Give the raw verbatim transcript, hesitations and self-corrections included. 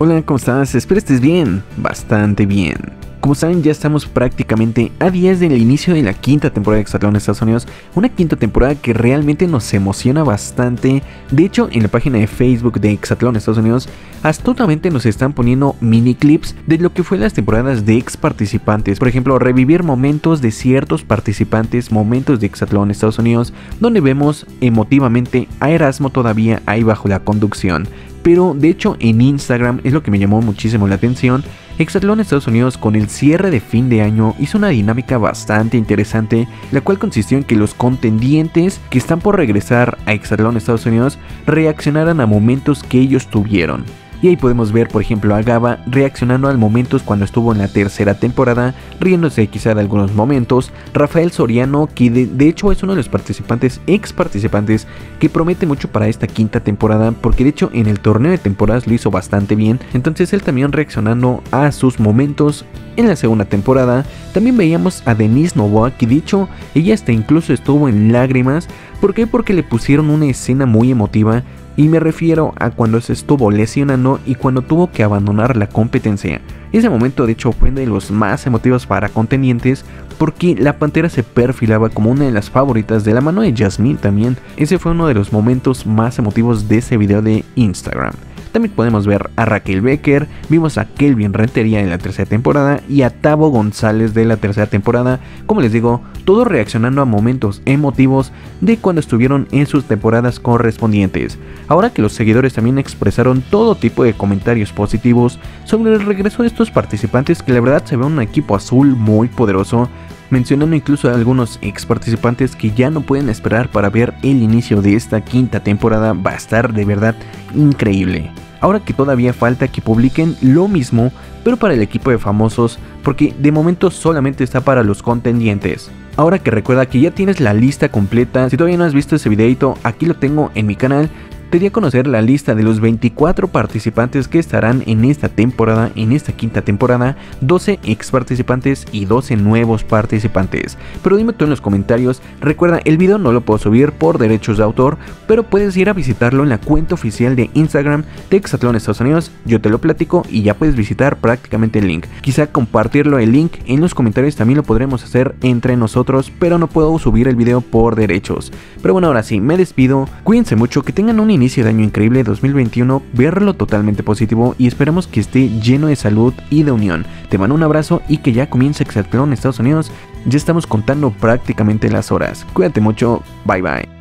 Hola, ¿cómo estás? Espero estés bien, bastante bien. Como saben, ya estamos prácticamente a días del inicio de la quinta temporada de Exatlón Estados Unidos, una quinta temporada que realmente nos emociona bastante. De hecho, en la página de Facebook de Exatlón Estados Unidos, astutamente nos están poniendo mini clips de lo que fue las temporadas de ex participantes. Por ejemplo, revivir momentos de ciertos participantes, momentos de Exatlón Estados Unidos, donde vemos emotivamente a Erasmo todavía ahí bajo la conducción. Pero de hecho en Instagram, es lo que me llamó muchísimo la atención, Exatlón Estados Unidos con el cierre de fin de año hizo una dinámica bastante interesante, la cual consistió en que los contendientes que están por regresar a Exatlón Estados Unidos reaccionaran a momentos que ellos tuvieron. Y ahí podemos ver, por ejemplo, a Gaba reaccionando a momentos cuando estuvo en la tercera temporada, riéndose quizá de algunos momentos. Rafael Soriano, que de, de hecho es uno de los participantes, ex participantes, que promete mucho para esta quinta temporada, porque de hecho en el torneo de temporadas lo hizo bastante bien. Entonces él también reaccionando a sus momentos en la segunda temporada. También veíamos a Denise Novoa, que de hecho ella hasta incluso estuvo en lágrimas. ¿Por qué? Porque le pusieron una escena muy emotiva. Y me refiero a cuando se estuvo lesionando y cuando tuvo que abandonar la competencia. Ese momento de hecho fue de los más emotivos para contendientes, porque la Pantera se perfilaba como una de las favoritas de la mano de Jasmine también. Ese fue uno de los momentos más emotivos de ese video de Instagram. También podemos ver a Raquel Becker, vimos a Kelvin Rentería de la tercera temporada y a Tavo González de la tercera temporada, como les digo, todos reaccionando a momentos emotivos de cuando estuvieron en sus temporadas correspondientes. Ahora que los seguidores también expresaron todo tipo de comentarios positivos sobre el regreso de estos participantes, que la verdad se ve un equipo azul muy poderoso, mencionando incluso a algunos ex participantes que ya no pueden esperar para ver el inicio de esta quinta temporada. Va a estar de verdad increíble. Ahora que todavía falta que publiquen lo mismo, pero para el equipo de famosos, porque de momento solamente está para los contendientes. Ahora que recuerda que ya tienes la lista completa, si todavía no has visto ese videito, aquí lo tengo en mi canal. Te di a conocer la lista de los veinticuatro participantes que estarán en esta temporada, en esta quinta temporada, doce ex participantes y doce nuevos participantes. Pero dime tú en los comentarios, recuerda, el video no lo puedo subir por derechos de autor, pero puedes ir a visitarlo en la cuenta oficial de Instagram de Exatlón Estados Unidos, yo te lo platico y ya puedes visitar prácticamente el link. Quizá compartirlo el link en los comentarios también lo podremos hacer entre nosotros, pero no puedo subir el video por derechos. Pero bueno, ahora sí, me despido, cuídense mucho, que tengan un inicio de año increíble dos mil veintiuno, verlo totalmente positivo y esperamos que esté lleno de salud y de unión. Te mando un abrazo y que ya comience Exatlón Estados Unidos, ya estamos contando prácticamente las horas. Cuídate mucho, bye bye.